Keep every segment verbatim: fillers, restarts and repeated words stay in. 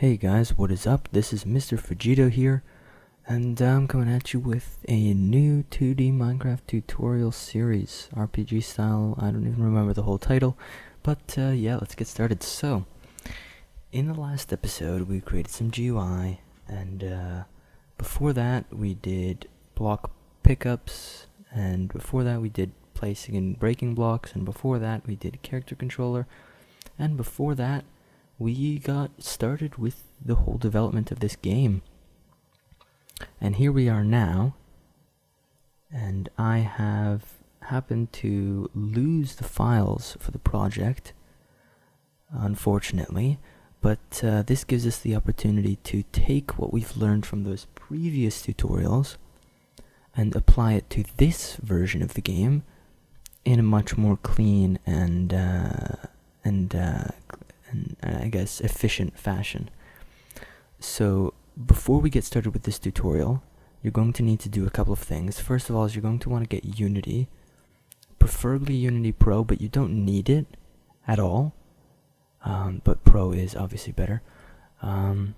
Hey guys, what is up? This is Mister Fujito here, and I'm coming at you with a new two D Minecraft tutorial series, R P G style. I don't even remember the whole title, but uh, yeah, let's get started. So, in the last episode, we created some G U I, and uh, before that, we did block pickups, and before that, we did placing and breaking blocks, and before that, we did character controller, and before that, we got started with the whole development of this game. And here we are now, and I have happened to lose the files for the project, unfortunately, but uh, this gives us the opportunity to take what we've learned from those previous tutorials and apply it to this version of the game in a much more clean and uh, and uh, and I guess efficient fashion. So before we get started with this tutorial, you're going to need to do a couple of things. First of all, is you're going to want to get Unity, preferably Unity Pro, but you don't need it at all, um, but Pro is obviously better. Um,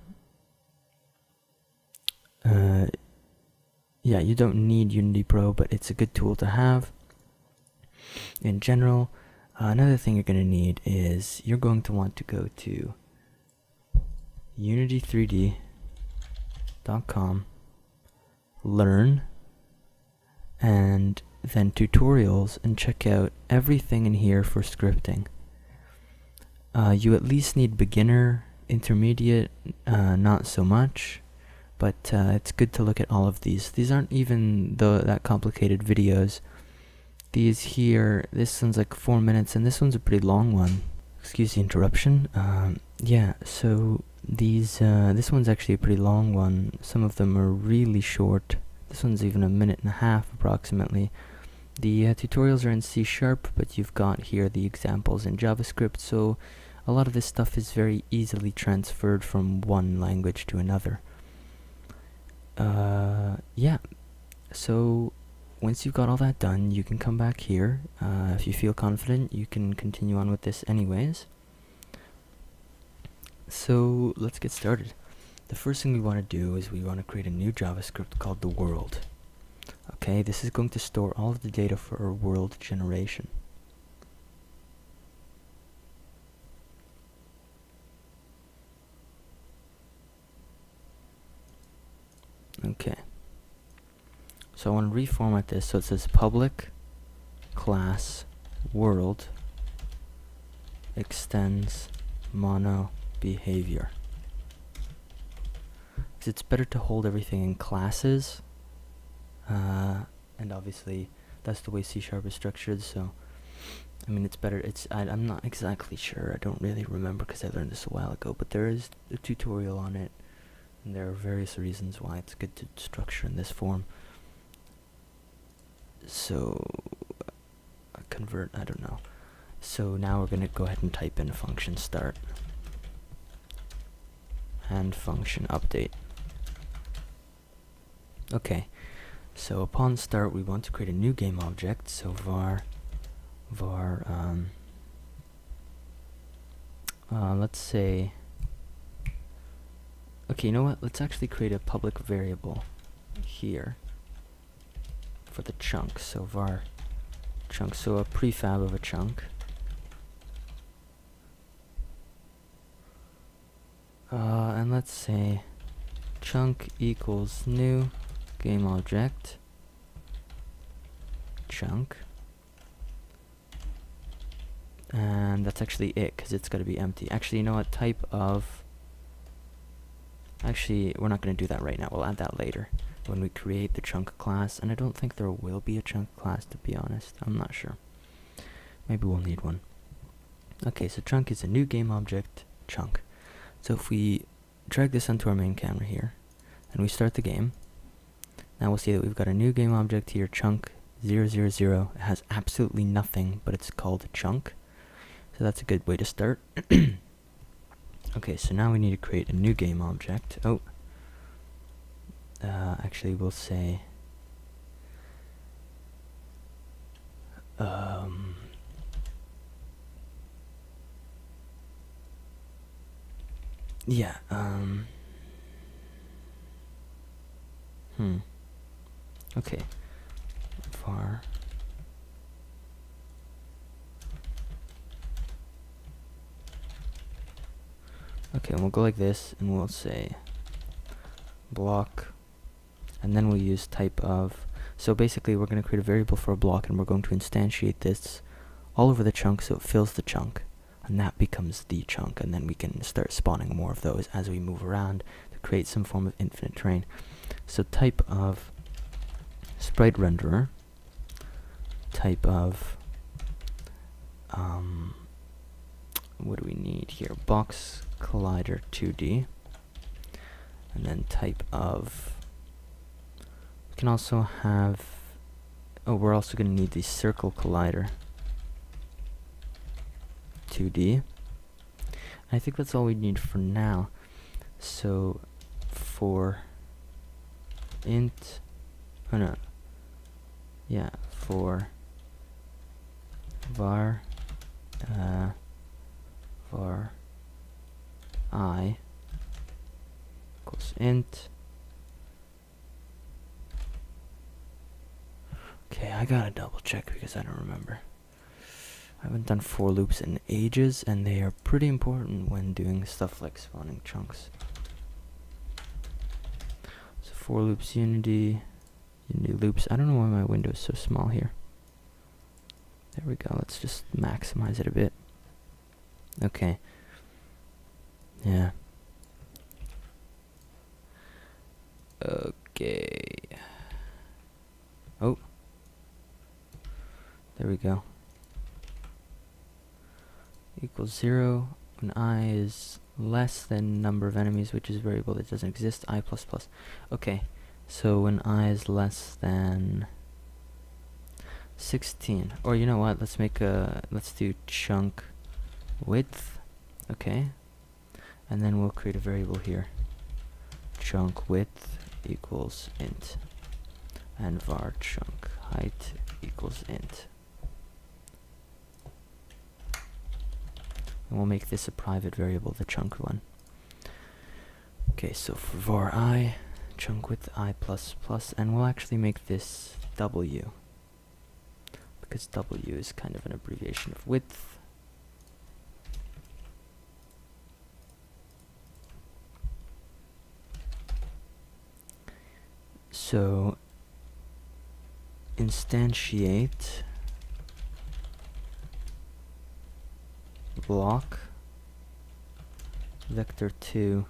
uh, yeah, you don't need Unity Pro, but it's a good tool to have in general. Another thing you're going to need is you're going to want to go to unity three D dot com, learn, and then tutorials, and check out everything in here for scripting. Uh, you at least need beginner, intermediate, uh, not so much, but uh, it's good to look at all of these. These aren't even the, that complicated videos. These here, this one's like four minutes, and this one's a pretty long one. Excuse the interruption. Um, yeah, so these, uh, this one's actually a pretty long one. Some of them are really short. This one's even a minute and a half, approximately. The uh, tutorials are in C sharp, but you've got here the examples in JavaScript, so a lot of this stuff is very easily transferred from one language to another. Uh, yeah, so once you've got all that done, you can come back here. Uh, if you feel confident, you can continue on with this anyways. So let's get started. The first thing we want to do is we want to create a new JavaScript called the world. Okay, this is going to store all of the data for our world generation. Okay. So I want to reformat this so it says public class world extends mono behavior. Because it's better to hold everything in classes, uh, and obviously that's the way C sharp is structured. So I mean, it's better. It's I, I'm not exactly sure. I don't really remember because I learned this a while ago. But there is a tutorial on it, and there are various reasons why it's good to structure in this form. So uh, convert, I don't know. So now we're going to go ahead and type in function start and function update. Okay, so upon start we want to create a new game object, so var var um, uh, let's say, okay, you know what, let's actually create a public variable here for the chunk, so var chunk, so a prefab of a chunk. Uh, and let's say chunk equals new game object chunk, and that's actually it because it's got to be empty. Actually, you know what, type of, actually we're not going to do that right now, we'll add that later when we create the chunk class, and I don't think there will be a chunk class, to be honest. I'm not sure. Maybe we'll need one. Okay, so chunk is a new game object chunk. So if we drag this onto our main camera here, and we start the game, now we'll see that we've got a new game object here, chunk zero zero zero. It has absolutely nothing, but it's called a chunk. So that's a good way to start. Okay, so now we need to create a new game object. Oh. Uh, actually, we'll say um, yeah, um, hmm, okay, var okay, and we'll go like this, and we'll say block, and then we'll use type of. So basically we're going to create a variable for a block, and we're going to instantiate this all over the chunk so it fills the chunk, and that becomes the chunk, and then we can start spawning more of those as we move around to create some form of infinite terrain. So type of sprite renderer, type of um, what do we need here, box collider two D, and then type of, we can also have, oh, we're also going to need the circle collider two D. I think that's all we need for now. So for int, oh no, yeah, for var uh, var I equals int. Okay, I gotta double check because I don't remember. I haven't done for loops in ages, and they are pretty important when doing stuff like spawning chunks. So for loops, Unity, Unity loops. I don't know why my window is so small here. There we go. Let's just maximize it a bit. Okay. Yeah. Okay. Oh. There we go. Equals zero, when I is less than number of enemies, which is a variable that doesn't exist, I plus plus. Okay, so when I is less than sixteen, or you know what, let's make a, let's do chunk width, okay, and then we'll create a variable here, chunk width equals int, and var chunk height equals int. And we'll make this a private variable, the chunk one. Okay, so for var I, chunk width I plus plus, and we'll actually make this W, because W is kind of an abbreviation of width. So instantiate block vector two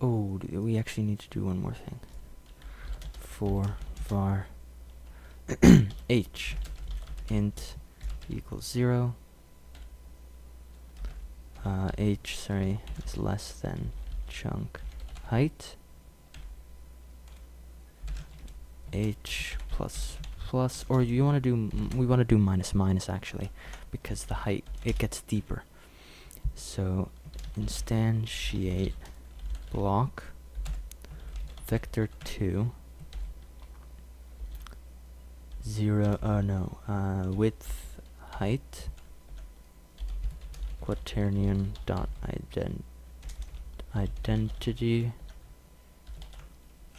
oh we actually need to do one more thing for var h int equals zero, uh, h sorry is less than chunk height, h plus plus, or you want to do, m we want to do minus minus actually, because the height, it gets deeper. So instantiate block vector two zero uh no uh width height quaternion dot ident identity,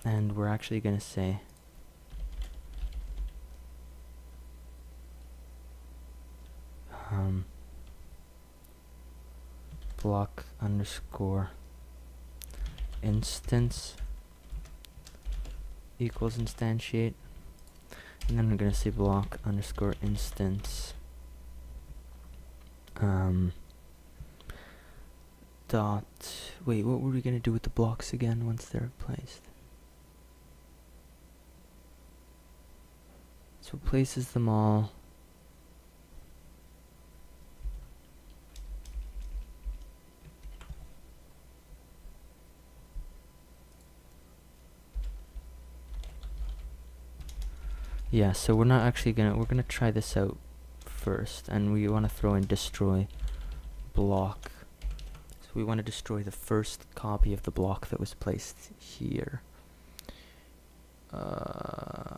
and we're actually going to say Um, block underscore instance equals instantiate, and then we're going to say block underscore instance um, dot, wait, what were we going to do with the blocks again once they're placed? So it places them all. Yeah, so we're not actually gonna, we're gonna try this out first, and we want to throw in destroy block. So we want to destroy the first copy of the block that was placed here. Uh,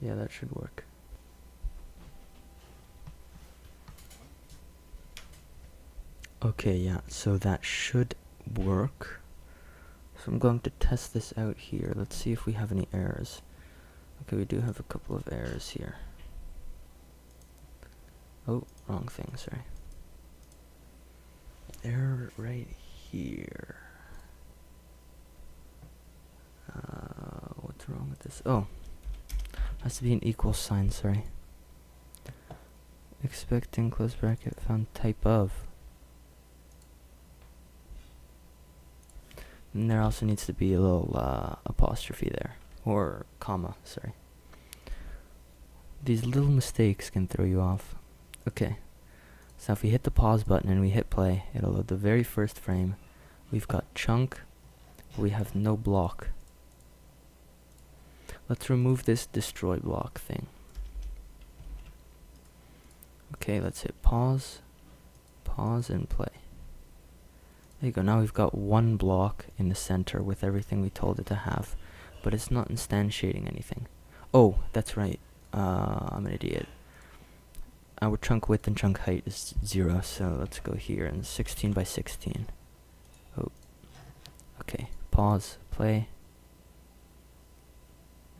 Yeah, that should work. Okay, yeah, so that should work. So I'm going to test this out here. Let's see if we have any errors. Okay, we do have a couple of errors here. Oh, wrong thing, sorry. Error right here. Uh, what's wrong with this? Oh, has to be an equal sign, sorry. Expecting close bracket found type of. And there also needs to be a little uh, apostrophe there, or comma, sorry. These little mistakes can throw you off. Okay, so if we hit the pause button and we hit play, it'll load the very first frame. We've got chunk, we have no block. Let's remove this destroy block thing. Okay, let's hit pause, pause and play. There you go, now we've got one block in the center with everything we told it to have, but it's not instantiating anything. Oh, that's right, uh, I'm an idiot. Our chunk width and chunk height is zero, so let's go here and sixteen by sixteen. Oh, okay, pause, play.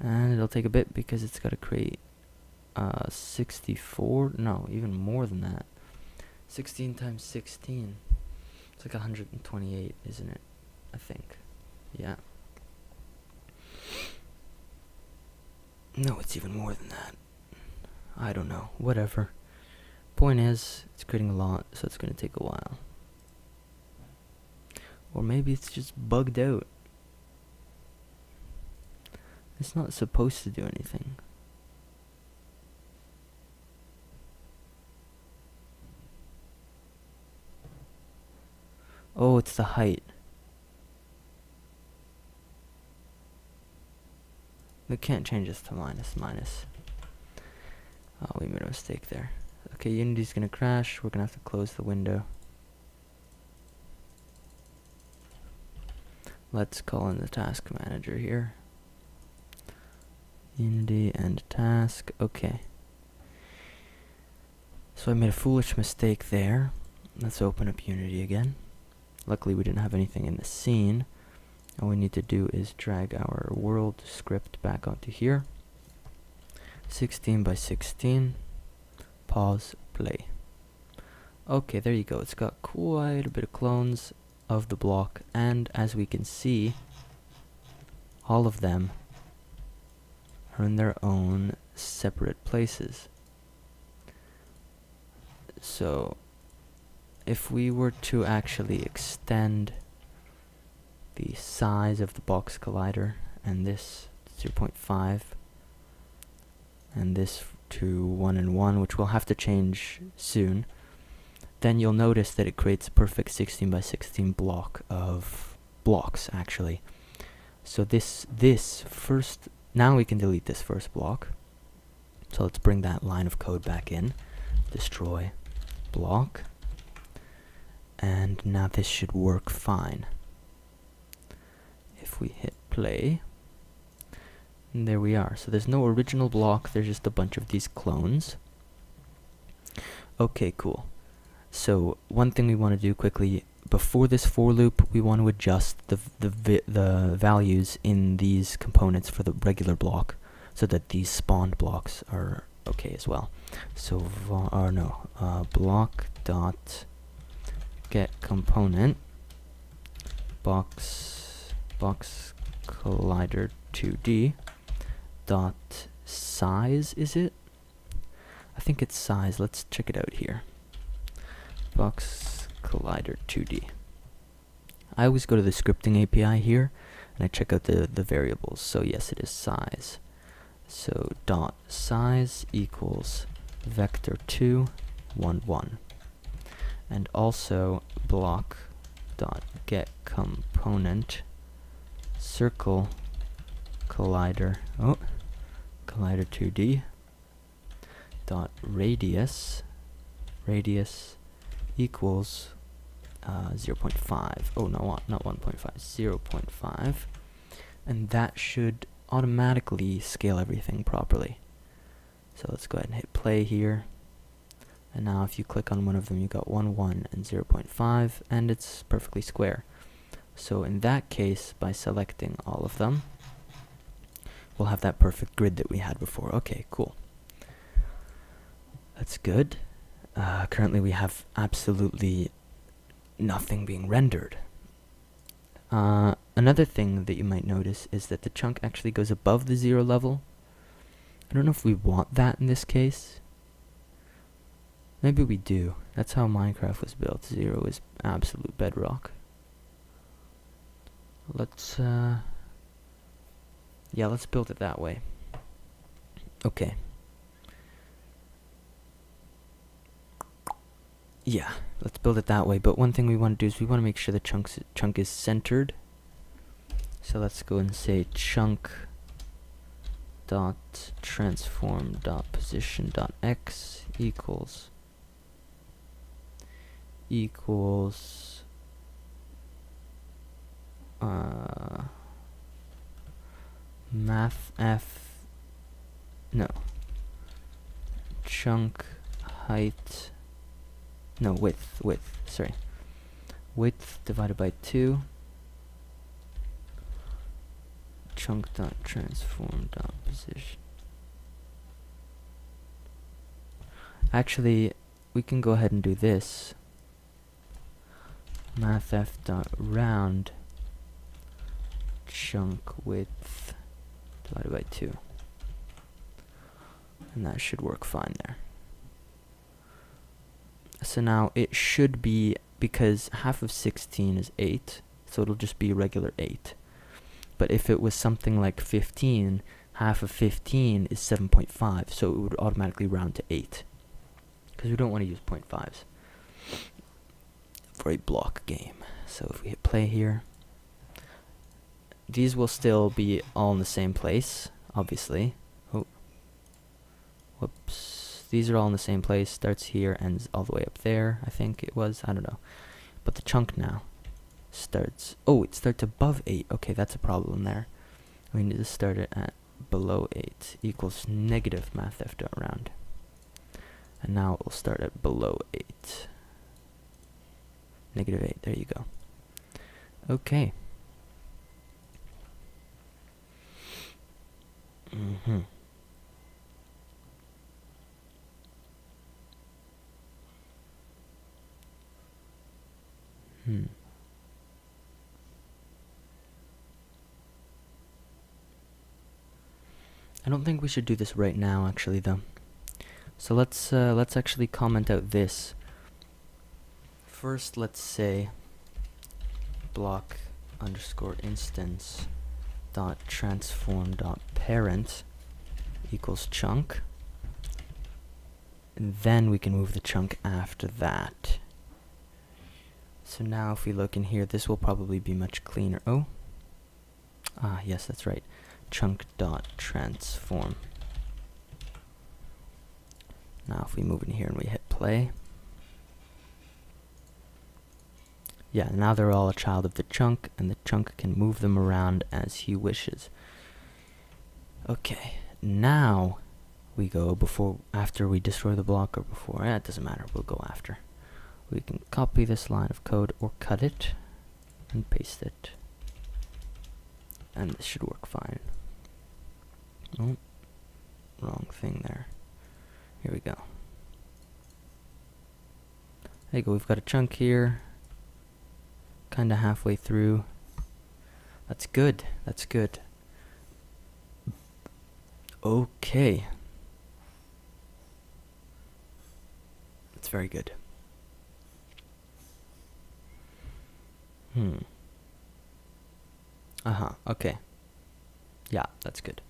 And it'll take a bit because it's got to create uh, sixty-four, no, even more than that. sixteen times sixteen, it's like one hundred twenty-eight, isn't it? I think, yeah. No, it's even more than that. I don't know, whatever. Point is, it's creating a lot, so it's going to take a while. Or maybe it's just bugged out. It's not supposed to do anything. Oh, it's the height. We can't change this to minus, minus. Oh, we made a mistake there. Okay, Unity's gonna crash. We're gonna have to close the window. Let's call in the task manager here. Unity and task, okay. So I made a foolish mistake there. Let's open up Unity again. Luckily we didn't have anything in the scene. All we need to do is drag our world script back onto here. sixteen by sixteen, pause, play. Okay, there you go. It's got quite a bit of clones of the block, and as we can see, all of them are in their own separate places. So if we were to actually extend the size of the box collider and this zero point five and this to one and one, which we'll have to change soon, then you'll notice that it creates a perfect sixteen by sixteen block of blocks actually. So this this first, now we can delete this first block. So let's bring that line of code back in. Destroy block. And now this should work fine. If we hit play, and there we are. So there's no original block, there's just a bunch of these clones. Okay, cool. So one thing we want to do quickly, before this for loop, we want to adjust the, the, vi the values in these components for the regular block so that these spawned blocks are okay as well. So, va or no, uh, block dot get component box, box collider two D dot size, is it? I think it's size. Let's check it out here. Box collider two D. I always go to the scripting A P I here and I check out the, the variables. So yes, it is size. So dot size equals vector two, one, one. And also block dot get component circle collider oh collider two D dot radius radius equals uh, zero point five, oh no, not one point five, zero point five, and that should automatically scale everything properly. So let's go ahead and hit play here. And now if you click on one of them, you got one, one, and zero point five, and it's perfectly square. So in that case, by selecting all of them, we'll have that perfect grid that we had before. Okay, cool. That's good. Uh, currently we have absolutely nothing being rendered. Uh, another thing that you might notice is that the chunk actually goes above the zero level. I don't know if we want that in this case. Maybe we do. That's how Minecraft was built. Zero is absolute bedrock. Let's, uh, yeah, let's build it that way. Okay. Yeah, let's build it that way. But one thing we want to do is we want to make sure the chunks, chunk is centered. So let's go and say chunk dot transform dot position dot x equals equals uh math f no chunk height no width width sorry width divided by two chunk dot transform dot position. Actually, we can go ahead and do this. Mathf dot round chunk width divided by two, and that should work fine there. So now it should be, because half of sixteen is eight, so it'll just be regular eight. But if it was something like fifteen, half of fifteen is seven point five, so it would automatically round to eight, because we don't want to use point fives for a block game. So if we hit play here, these will still be all in the same place, obviously. Oh, whoops. These are all in the same place, starts here, ends all the way up there, I think it was, I don't know. But the chunk now starts, oh, it starts above eight, okay, that's a problem there. We need to start it at below eight, equals negative mathf.round. And now it will start at below eight. Negative eight, there you go. Okay. Mm-hmm. Hmm. I don't think we should do this right now, actually, though. So let's uh, let's actually comment out this. First, let's say block underscore instance dot transform dot parent equals chunk. And then we can move the chunk after that. So now if we look in here, this will probably be much cleaner. Oh, ah, yes, that's right. Chunk dot transform. Now if we move in here and we hit play. Yeah, now they're all a child of the chunk, and the chunk can move them around as he wishes. Okay, now we go before, after we destroy the block, or before, eh, it doesn't matter, we'll go after. We can copy this line of code or cut it and paste it, and this should work fine. Oh, wrong thing there. Here we go. There you go, we've got a chunk here, kinda halfway through. That's good, that's good. Okay. That's very good. Hmm. Uh-huh, okay. Yeah, that's good.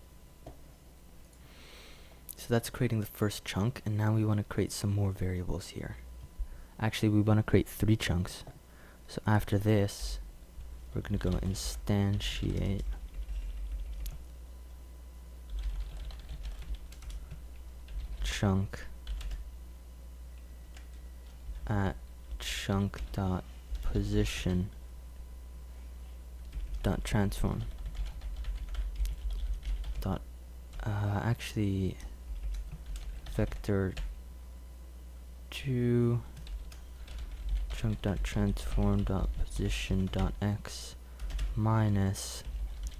So that's creating the first chunk, and now we want to create some more variables here. Actually, we want to create three chunks. So after this, we're going to go instantiate chunk at chunk dot position dot transform dot uh, actually vector two chunk dot transform dot position dot x minus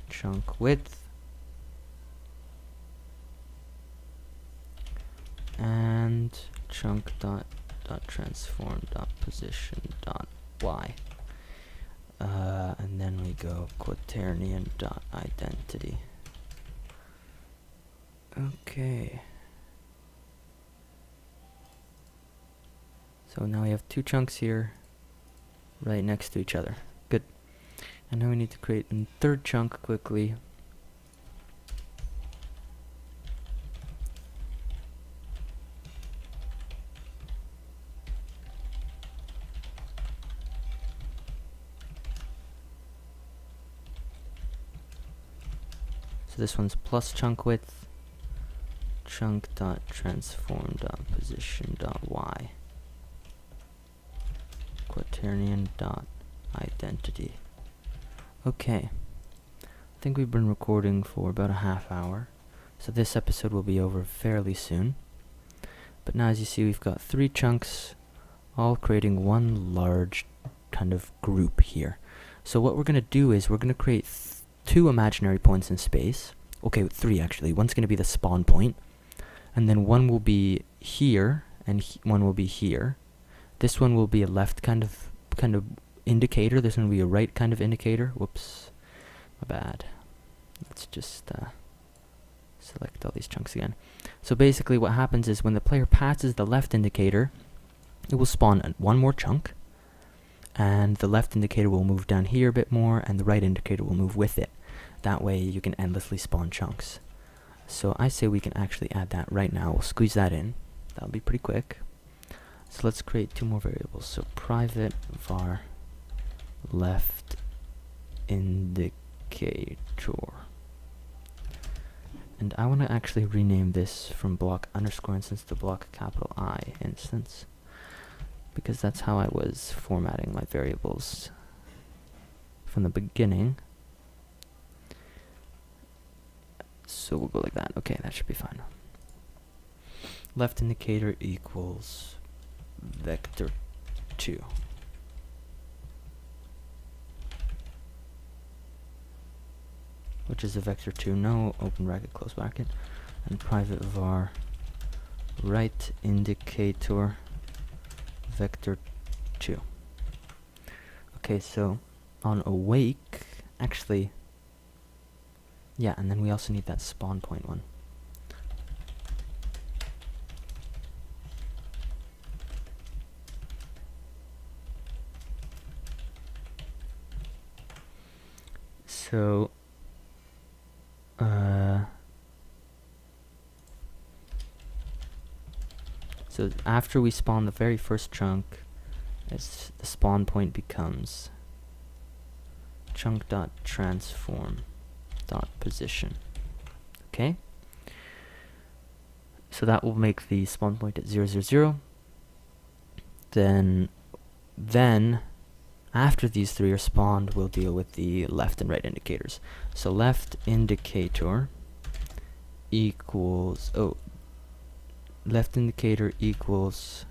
chunk width, and chunk dot dot transform dot position dot y, uh, and then we go quaternion dot identity. Okay, so now we have two chunks here right next to each other. Good. And now we need to create a third chunk quickly. So this one's plus chunk width, chunk dot transform dot position dot y, quaternion dot identity. Okay, I think we've been recording for about a half hour, so this episode will be over fairly soon. But now, as you see, we've got three chunks all creating one large kind of group here. So what we're going to do is we're going to create th two imaginary points in space. Okay, three actually. One's going to be the spawn point, and then one will be here, and he one will be here. This one will be a left kind of kind of indicator. This one will be a right kind of indicator. Whoops, my bad. Let's just uh, select all these chunks again. So basically, what happens is when the player passes the left indicator, it will spawn one more chunk, and the left indicator will move down here a bit more, and the right indicator will move with it. That way, you can endlessly spawn chunks. So I say we can actually add that right now. We'll squeeze that in. That'll be pretty quick. So let's create two more variables. So private var left indicator. And I want to actually rename this from block underscore instance to block capital I instance, because that's how I was formatting my variables from the beginning. So we'll go like that. Okay, that should be fine. Left indicator equals vector two. Which is a vector two, no open bracket, close bracket. And private var right indicator vector two. Okay, so on awake, actually, yeah, and then we also need that spawn point one. So, uh, so after we spawn the very first chunk, it's the spawn point becomes chunk dot transform dot position. Okay, so that will make the spawn point at zero zero zero. Then then after these three are spawned, we'll deal with the left and right indicators. So left indicator equals oh left indicator equals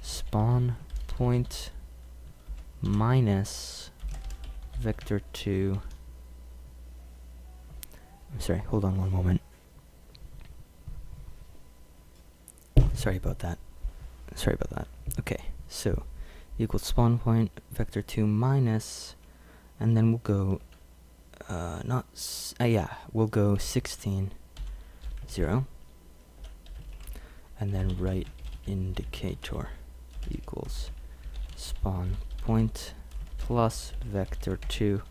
spawn point minus vector two. I'm sorry, hold on one moment. Sorry about that. Sorry about that. Okay, so equals spawn point vector two minus, and then we'll go uh, not s uh, yeah we'll go sixteen zero, and then right indicator equals spawn point plus vector two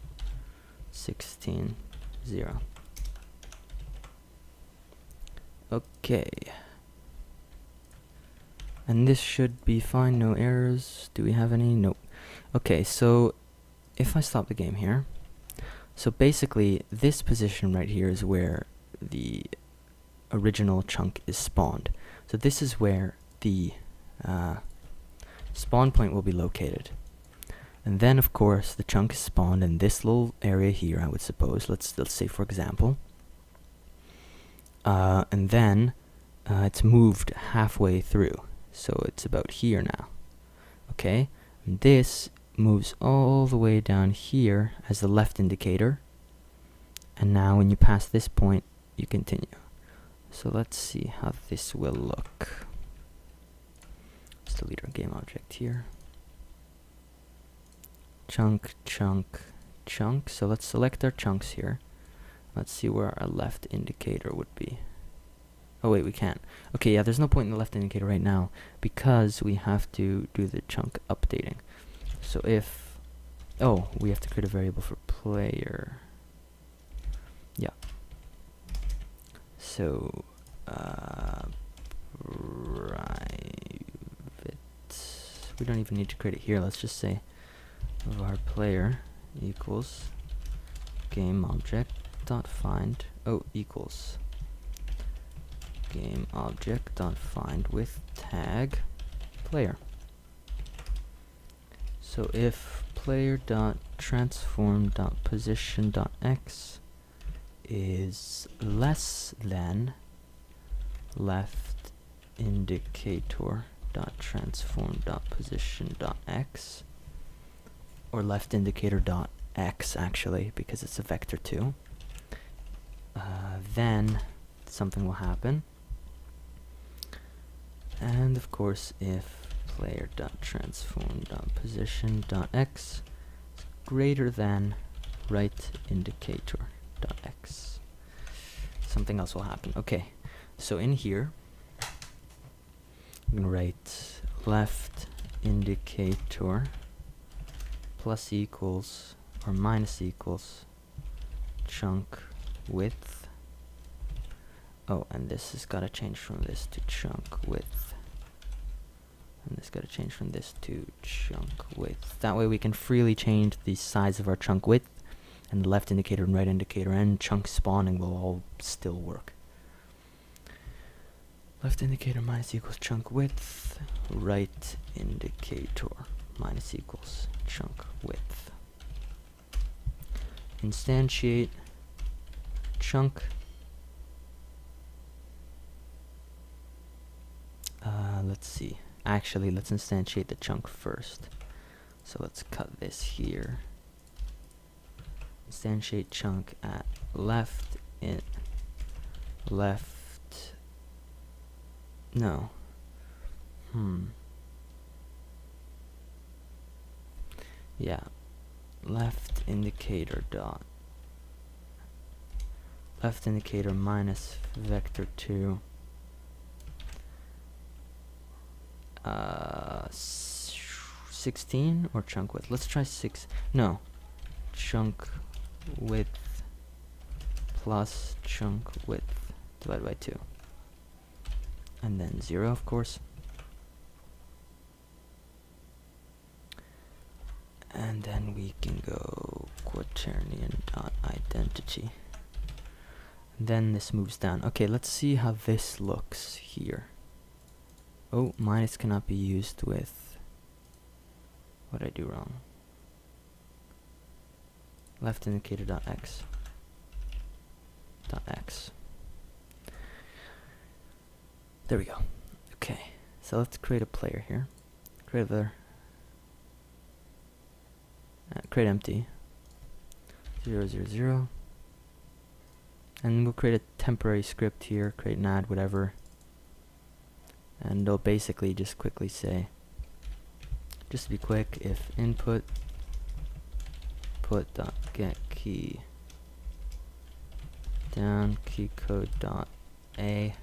sixteen zero. Okay, and this should be fine, no errors. Do we have any? Nope. Okay, so if I stop the game here, so basically this position right here is where the original chunk is spawned. So this is where the uh, spawn point will be located. And then of course the chunk is spawned in this little area here, I would suppose. Let's, let's say for example. Uh, and then Uh, it's moved halfway through, so it's about here now. Okay, and this moves all the way down here as the left indicator, and now when you pass this point you continue. So let's see how this will look. Let's delete our game object here. Chunk, chunk, chunk. So let's select our chunks here. Let's see where our left indicator would be. Oh wait, we can't. Okay, yeah, there's no point in the left indicator right now because we have to do the chunk updating. So if, oh, we have to create a variable for player. Yeah. So, uh, private. We don't even need to create it here. Let's just say var player equals game object dot find. Oh, equals game object dot find with tag player. So if player dot transform dot position dot x is less than left indicator dot transform dot position dot x, or left indicator dot x actually, because it's a vector too, uh, then something will happen. And of course, if player dot transform dot position dot x is greater than right indicator dot x, something else will happen. Okay, so in here I'm gonna write left indicator plus equals or minus equals chunk width. Oh, and this has got to change from this to chunk width, and this got to change from this to chunk width. That way we can freely change the size of our chunk width, and the left indicator and right indicator and chunk spawning will all still work. Left indicator minus equals chunk width, right indicator minus equals chunk width. Instantiate chunk. Uh, let's see. Actually, let's instantiate the chunk first. So let's cut this here. Instantiate chunk at left in left. No. Hmm. Yeah, left indicator dot left indicator minus vector two uh sixteen or chunk width. Let's try six. No, chunk width plus chunk width divided by two, and then zero, of course. And then we can go quaternion dot identity. Then this moves down. Okay, let's see how this looks here. Oh, minus cannot be used with. What did I do wrong? Left indicator dot x. Dot x. There we go. Okay, so let's create a player here. Create another. Uh, create empty zero zero zero, and we'll create a temporary script here. Create an add whatever, and they'll basically just quickly say, just to be quick, if input put dot get key down key code dot a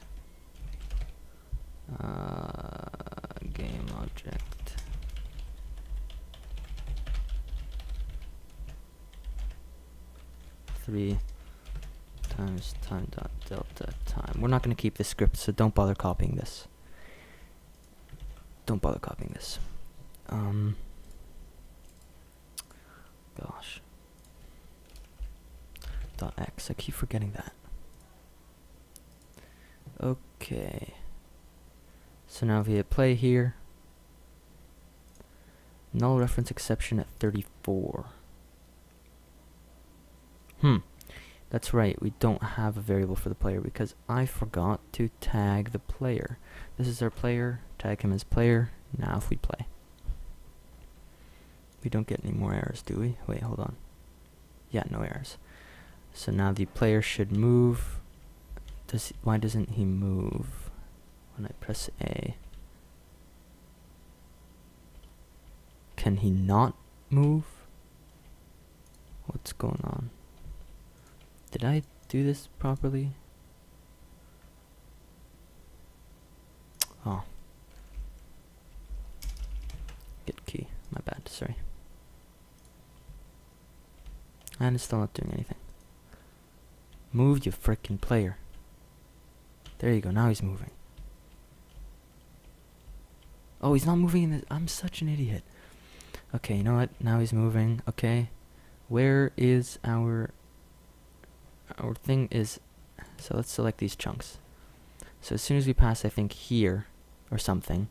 uh, game object. three times time dot delta time. We're not going to keep this script, so don't bother copying this. Don't bother copying this. Um, gosh. Dot X. I keep forgetting that. Okay. So now if we hit play here, null reference exception at thirty-four. Hmm, That's right, we don't have a variable for the player because I forgot to tag the player. This is our player, tag him as player. Now if we play, we don't get any more errors, do we? Wait, hold on. Yeah, no errors. So now the player should move. Does he, why doesn't he move when I press A? Can he not move? What's going on? Did I do this properly? Oh. Get key. My bad, sorry. And it's still not doing anything. Move, you frickin' player. There you go, now he's moving. Oh, he's not moving in this. I'm such an idiot. Okay, you know what? Now he's moving. Okay. Where is our... our thing is, so let's select these chunks. So as soon as we pass, I think here or something,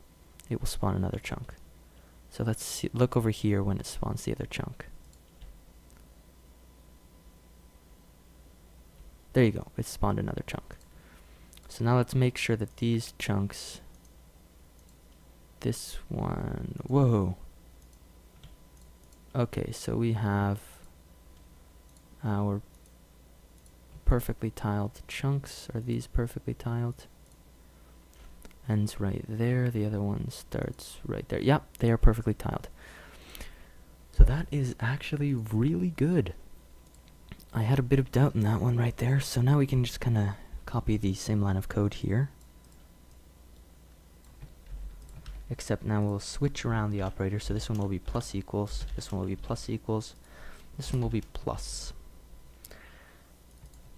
it will spawn another chunk. So let's see, look over here when it spawns the other chunk. There you go, it spawned another chunk. So now let's make sure that these chunks, this one, whoa. Okay, so we have our perfectly tiled chunks. Are these perfectly tiled? Ends right there, the other one starts right there. Yep, they are perfectly tiled. So that is actually really good. I had a bit of doubt in that one right there, so now we can just kind of copy the same line of code here. Except now we'll switch around the operator, so this one will be plus equals, this one will be plus equals, this one will be plus.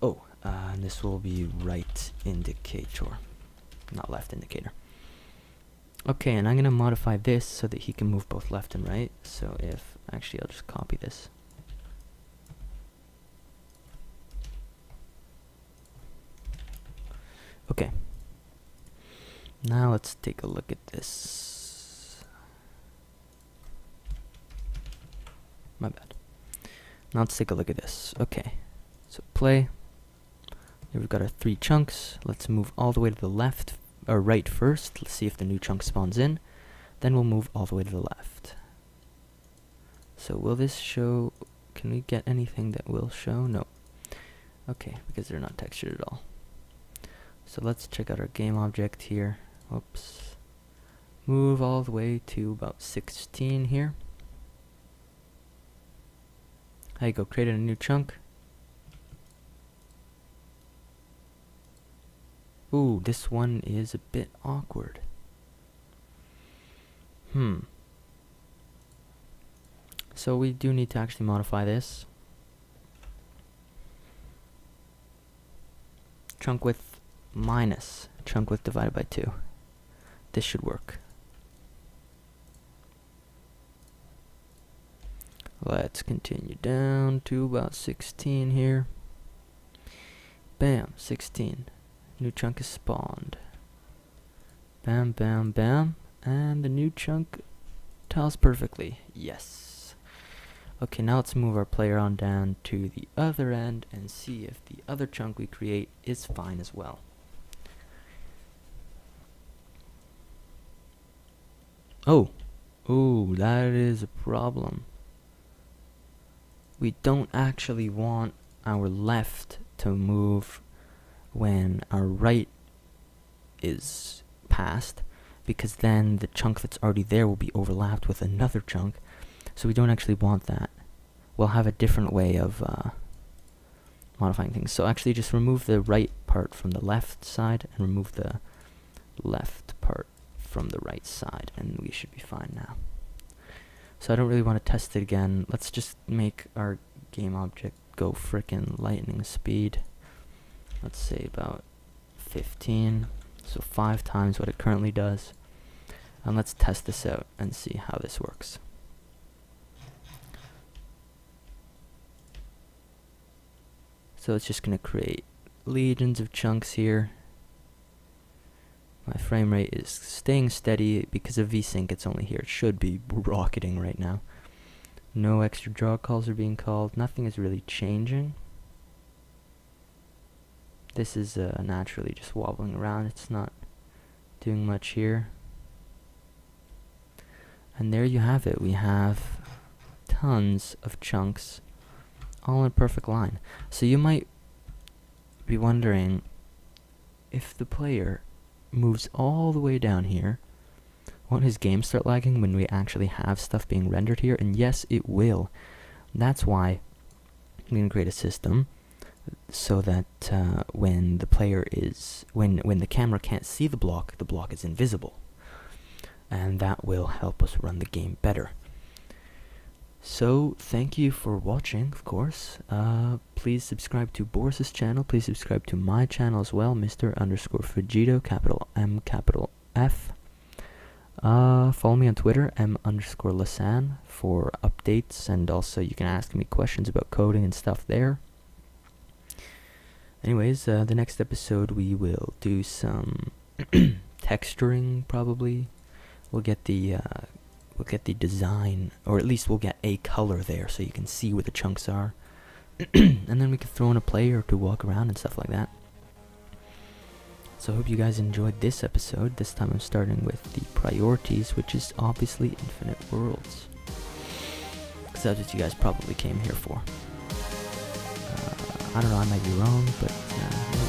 Oh, uh, and this will be right indicator, not left indicator. Okay, and I'm going to modify this so that he can move both left and right. So if, actually I'll just copy this. Okay. Now let's take a look at this. My bad. Now let's take a look at this. Okay, so play. Here we've got our three chunks. Let's move all the way to the left, or right first. Let's see if the new chunk spawns in. Then we'll move all the way to the left. So will this show, can we get anything that will show? No. Okay, because they're not textured at all. So let's check out our game object here. Oops. Move all the way to about sixteen here. There you go, created a new chunk. Ooh, this one is a bit awkward. Hmm. So we do need to actually modify this. Chunk width minus chunk width divided by two. This should work. Let's continue down to about sixteen here. Bam, sixteen. New chunk is spawned. Bam, bam, bam. And the new chunk tiles perfectly. Yes. Okay, now let's move our player on down to the other end and see if the other chunk we create is fine as well. Oh. Ooh, that is a problem. We don't actually want our left to move when our right is passed, because then the chunk that's already there will be overlapped with another chunk, so we don't actually want that. We'll have a different way of uh, modifying things. So actually just remove the right part from the left side and remove the left part from the right side, and we should be fine now. So I don't really want to test it again. Let's just make our game object go frickin' lightning speed. Let's say about fifteen, so five times what it currently does. And let's test this out and see how this works. So it's just going to create legions of chunks here. My frame rate is staying steady because of VSync, it's only here. It should be rocketing right now. No extra draw calls are being called. Nothing is really changing. This is uh, naturally just wobbling around. It's not doing much here. And there you have it. We have tons of chunks all in a perfect line. So you might be wondering, if the player moves all the way down here, won't his game start lagging when we actually have stuff being rendered here? And yes, it will. That's why I'm going to create a system so that uh, when the player is, when, when the camera can't see the block, the block is invisible. And that will help us run the game better. So thank you for watching, of course. Uh, please subscribe to Boris's channel. Please subscribe to my channel as well, Mister Underscore Fujito, capital M, capital F. Uh, follow me on Twitter, M underscore lasan, for updates, and also you can ask me questions about coding and stuff there. Anyways, uh, the next episode we will do some texturing, probably. We'll get the uh, we'll get the design, or at least we'll get a color there, so you can see where the chunks are, and then we can throw in a player to walk around and stuff like that. So I hope you guys enjoyed this episode. This time I'm starting with the priorities, which is obviously infinite worlds, because that's what you guys probably came here for. Uh, I don't know, I might be wrong, but. Uh,